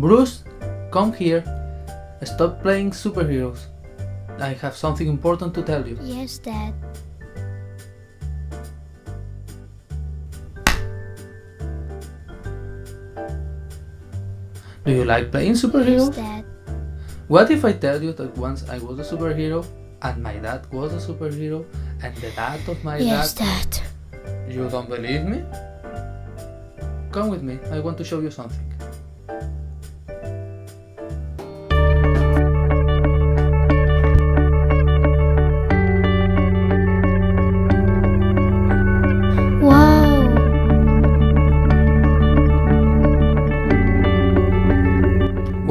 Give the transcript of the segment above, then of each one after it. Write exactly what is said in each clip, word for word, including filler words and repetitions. Bruce, come here. Stop playing superheroes. I have something important to tell you. Yes, Dad. Do you like playing superheroes? Yes, Dad. What if I tell you that once I was a superhero, and my dad was a superhero, and the dad of my yes, dad... Yes, Dad. You don't believe me? Come with me, I want to show you something.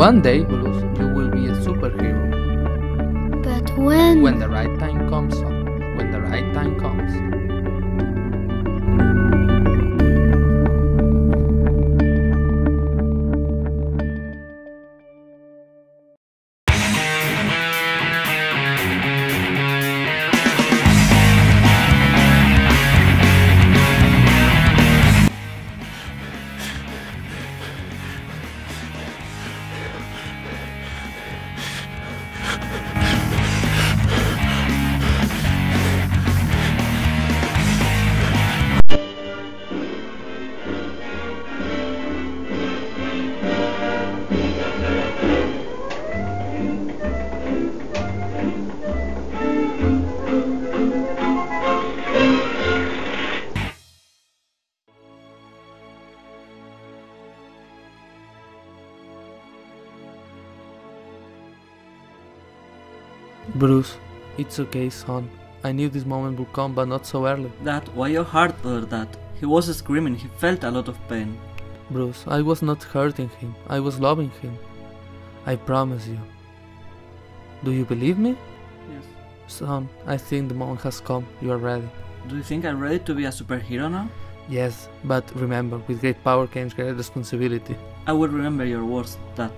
One day, Bruce, you will be a superhero. But when? When the right time comes, son. When the right time comes. Bruce, it's okay, son. I knew this moment would come, but not so early. Dad, why your heart hurt, Dad? He was screaming, he felt a lot of pain. Bruce, I was not hurting him, I was loving him. I promise you. Do you believe me? Yes. Son, I think the moment has come, you are ready. Do you think I'm ready to be a superhero now? Yes, but remember, with great power comes great responsibility. I will remember your words, Dad.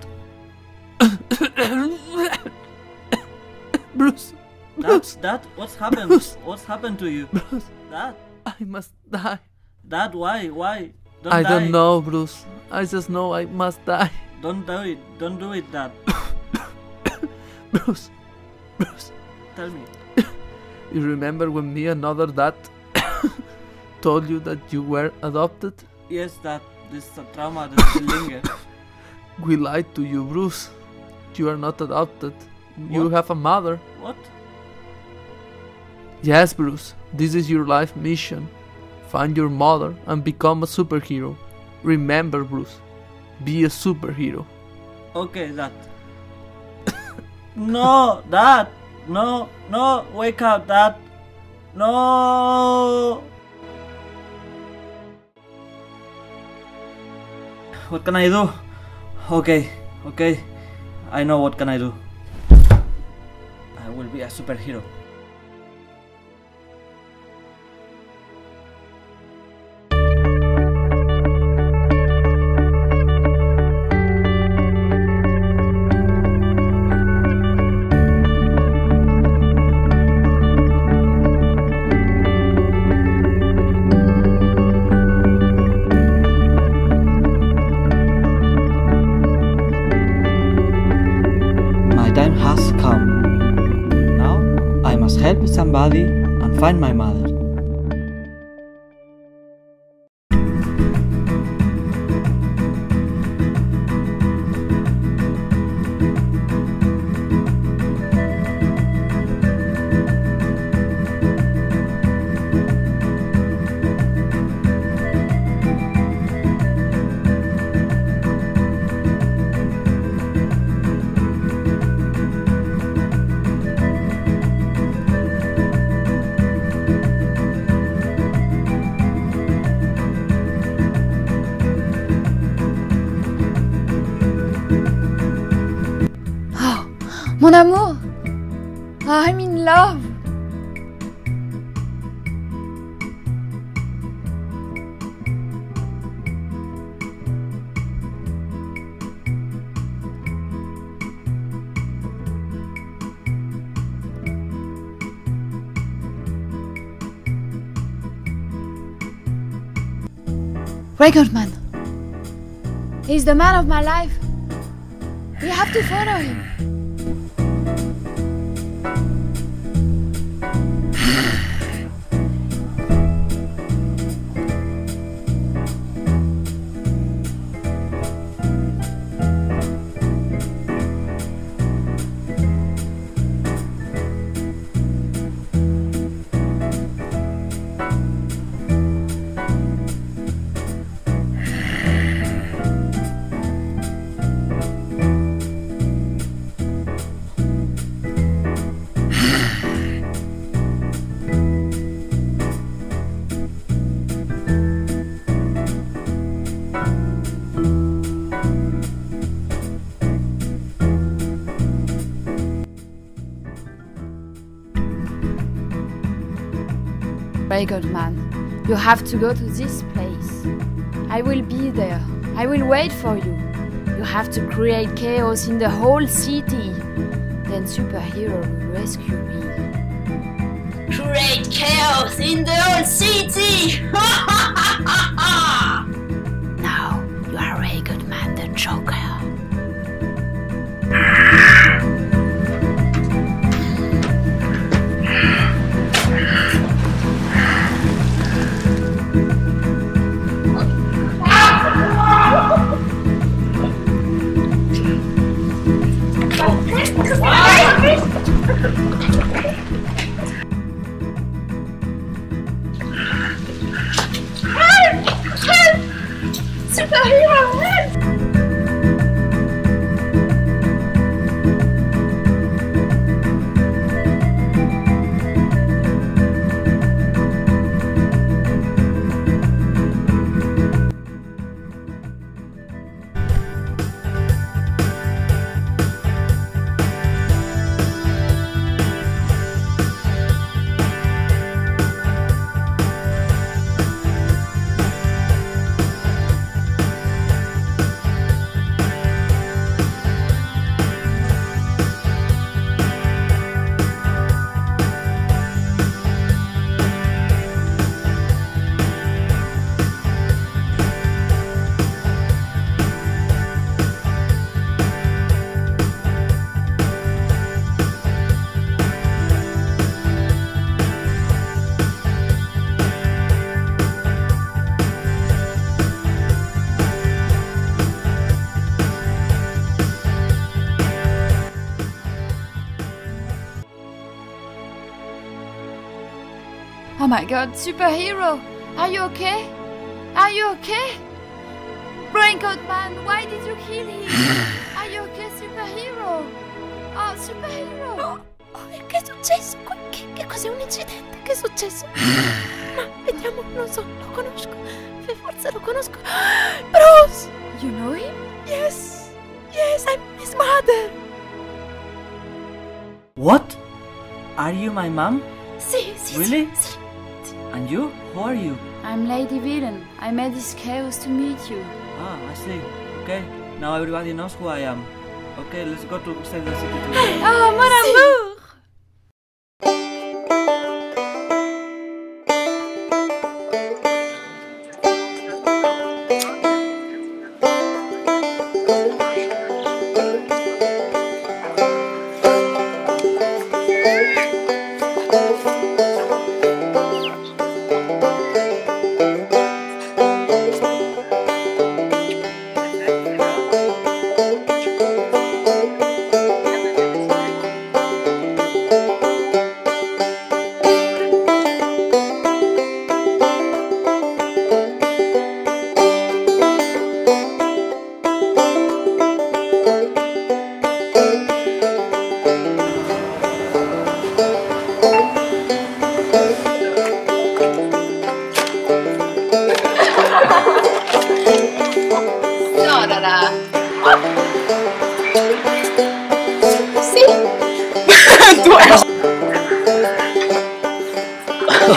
Bruce, Bruce, Dad, Dad, what's happened? Bruce, what's happened to you? Bruce, Dad, I must die. Dad, why, why? Don't I die. don't know, Bruce. I just know I must die. Don't do it, don't do it, Dad. Bruce, Bruce, tell me. You remember when me and another Dad told you that you were adopted? Yes, Dad. This is a trauma that still lingers. We lied to you, Bruce. You are not adopted. You what? have a mother. What? Yes, Bruce. This is your life mission. Find your mother and become a superhero. Remember, Bruce. Be a superhero. Okay, Dad. No, Dad. No, no. Wake up, Dad. No. What can I do? Okay, okay. I know what can I do. I will be a superhero. My time has come. Help somebody and find my mother. Mon amour, I'm in love. Record man. He's the man of my life. We have to follow him. Very good, man. You have to go to this place. I will be there. I will wait for you. You have to create chaos in the whole city. Then Superhero will rescue me. Create chaos in the whole city! Now, you are a very good man, the Joker. Oh my God, Superhero! Are you okay? Are you okay? Raincoat Man, why did you kill him? Are you okay, Superhero? Oh, Superhero! No! Oh, che è successo? Che, che cos'è? Un incidente? Che è successo? No, vediamo, non so, lo conosco. Per forza lo conosco. Bruce! You know him? Yes! Yes, I'm his mother! What? Are you my mom? Si, si, really? Si. And you? Who are you? I'm Lady Villain. I made this chaos to meet you. Ah, I see. Okay. Now everybody knows who I am. Okay, let's go to save the city today. Oh, mon amour!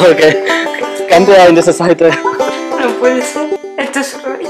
Okay, cambia en esa sociedad. No puede ser. Esto es